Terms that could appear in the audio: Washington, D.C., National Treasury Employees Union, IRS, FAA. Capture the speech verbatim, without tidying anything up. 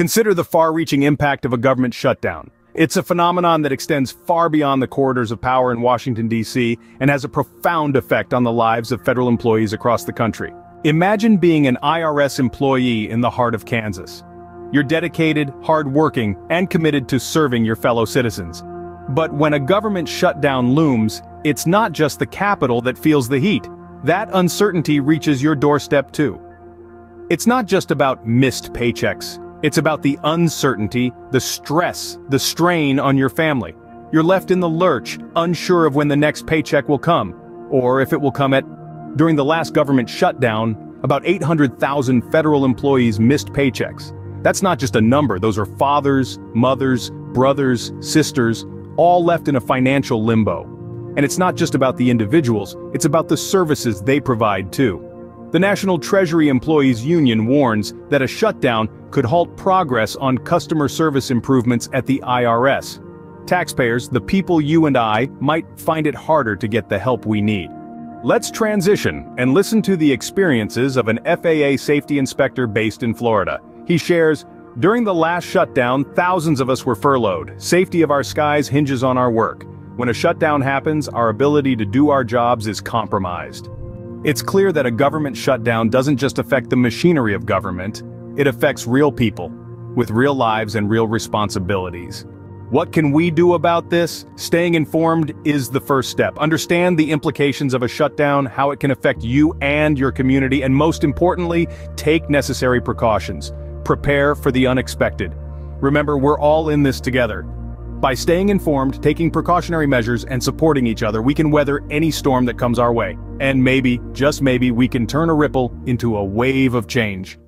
Consider the far-reaching impact of a government shutdown. It's a phenomenon that extends far beyond the corridors of power in Washington, D C, and has a profound effect on the lives of federal employees across the country. Imagine being an I R S employee in the heart of Kansas. You're dedicated, hardworking, and committed to serving your fellow citizens. But when a government shutdown looms, it's not just the capital that feels the heat. That uncertainty reaches your doorstep too. It's not just about missed paychecks. It's about the uncertainty, the stress, the strain on your family. You're left in the lurch, unsure of when the next paycheck will come, or if it will come at. During the last government shutdown, about eight hundred thousand federal employees missed paychecks. That's not just a number, those are fathers, mothers, brothers, sisters, all left in a financial limbo. And it's not just about the individuals, it's about the services they provide too. The National Treasury Employees Union warns that a shutdown could halt progress on customer service improvements at the I R S. Taxpayers, the people you and I, might find it harder to get the help we need. Let's transition and listen to the experiences of an F A A safety inspector based in Florida. He shares, "During the last shutdown, thousands of us were furloughed. Safety of our skies hinges on our work. When a shutdown happens, our ability to do our jobs is compromised." It's clear that a government shutdown doesn't just affect the machinery of government, it affects real people, with real lives and real responsibilities. What can we do about this? Staying informed is the first step. Understand the implications of a shutdown, how it can affect you and your community, and most importantly, take necessary precautions. Prepare for the unexpected. Remember, we're all in this together. By staying informed, taking precautionary measures, and supporting each other, we can weather any storm that comes our way. And maybe, just maybe, we can turn a ripple into a wave of change.